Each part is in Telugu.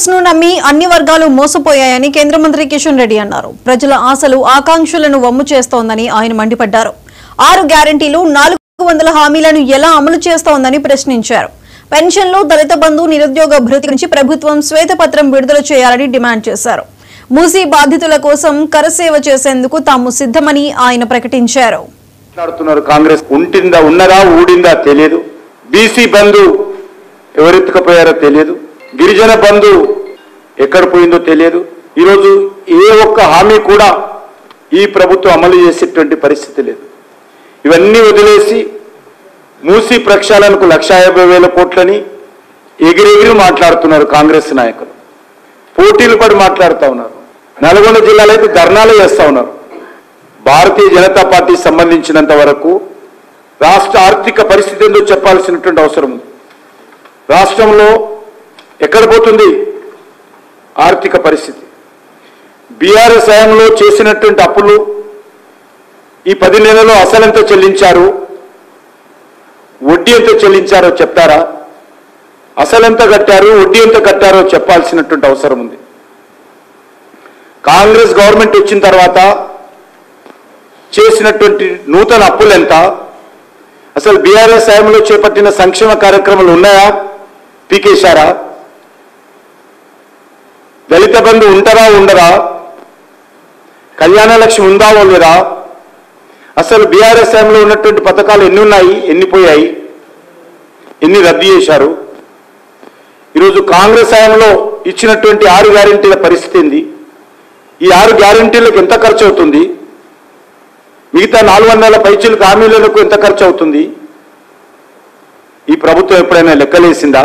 కాంగ్రెస్ ను నమ్మి అన్ని వర్గాలు మోసపోయాయని కేంద్ర మంత్రి కిషన్ రెడ్డి అన్నారు. ప్రజల ఆశలు ఆకాంక్షలను వమ్ము చేస్తోందని ఆయన మండిపడ్డారు. 6 గ్యారెంటీలు 400 హామీలను ఎలా అమలు చేస్తోందని ప్రశ్నించారు. పెన్షన్లు దళిత బంధు నిరుద్యోగ భృతి గురించి ప్రభుత్వం శ్వేతపత్రం విడుదల చేయాలని డిమాండ్ చేశారు. మూసి బాధితుల కోసం కరసేవ చేసేందుకు తాము సిద్ధమని ఆయన ప్రకటించారు. కాంగ్రెస్ ఉంటుందా ఉన్నదా ఊడిందా తెలియదు. బీసీ బంధు ఎవరెత్తుకపోయారో తెలియదు. గిరిజన బంధు ఎక్కడ పోయిందో తెలియదు. ఈరోజు ఏ ఒక్క హామీ కూడా ఈ ప్రభుత్వం అమలు చేసేటువంటి పరిస్థితి లేదు. ఇవన్నీ వదిలేసి మూసి ప్రక్షాళనకు 1,50,000 కోట్లని ఎగిరెగిరి మాట్లాడుతున్నారు కాంగ్రెస్ నాయకులు. పోటీలు పడి మాట్లాడుతూ ఉన్నారు. నల్గొండ జిల్లాలో అయితే ధర్నాలు చేస్తూ ఉన్నారు. భారతీయ జనతా పార్టీ సంబంధించినంత వరకు రాష్ట్ర ఆర్థిక పరిస్థితి ఏందో చెప్పాల్సినటువంటి అవసరం ఉంది. రాష్ట్రంలో ఎక్కడ పోతుంది ఆర్థిక పరిస్థితి? బీఆర్ఎస్ హయాంలో చేసినటువంటి అప్పులు ఈ 10 నెలల్లో అసలు ఎంత చెల్లించారు, వడ్డీ ఎంత చెల్లించారో చెప్తారా? అసలు ఎంత కట్టారు, వడ్డీ ఎంత కట్టారో చెప్పాల్సినటువంటి అవసరం ఉంది. కాంగ్రెస్ గవర్నమెంట్ వచ్చిన తర్వాత చేసినటువంటి నూతన అప్పులు ఎంత? అసలు బీఆర్ఎస్ హయాంలో చేపట్టిన సంక్షేమ కార్యక్రమాలు ఉన్నాయా, పీకేశారా? దళిత బంధు ఉంటారా ఉండరా? కళ్యాణ లక్ష్మి ఉందా లేదా? అసలు బీఆర్ఎస్ హయాంలో ఉన్నటువంటి పథకాలు ఎన్ని ఉన్నాయి, ఎన్ని పోయాయి, ఎన్ని రద్దు చేశారు? ఈరోజు కాంగ్రెస్ హయాంలో ఇచ్చినటువంటి 6 గ్యారెంటీల పరిస్థితి ఏంది? ఈ 6 గ్యారెంటీలకు ఎంత ఖర్చు అవుతుంది? మిగతా 400 పైచీలకు హామీలకు ఎంత ఖర్చు అవుతుంది? ఈ ప్రభుత్వం ఎప్పుడైనా లెక్కలేసిందా?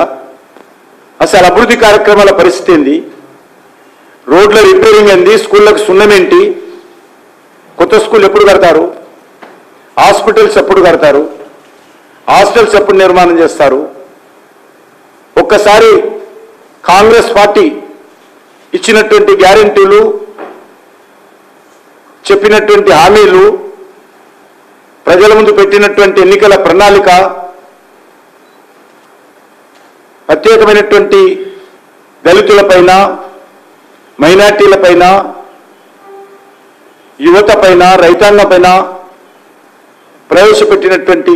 అసలు అభివృద్ధి కార్యక్రమాల పరిస్థితి ఏంది? రోడ్ల రిపేరింగ్ ఏంది? స్కూళ్ళకు సున్నమేంటి? కొత్త స్కూల్ ఎప్పుడు కడతారు? హాస్పిటల్స్ ఎప్పుడు కడతారు? హాస్టల్స్ ఎప్పుడు నిర్మాణం చేస్తారు? ఒక్కసారి కాంగ్రెస్ పార్టీ ఇచ్చినటువంటి గ్యారెంటీలు, చెప్పినటువంటి హామీలు, ప్రజల ముందు పెట్టినటువంటి ఎన్నికల ప్రణాళిక, ప్రత్యేకమైనటువంటి దళితులపైన, మైనార్టీలపైన, యువతపైన, రైతాంగంపైన ప్రవేశపెట్టినటువంటి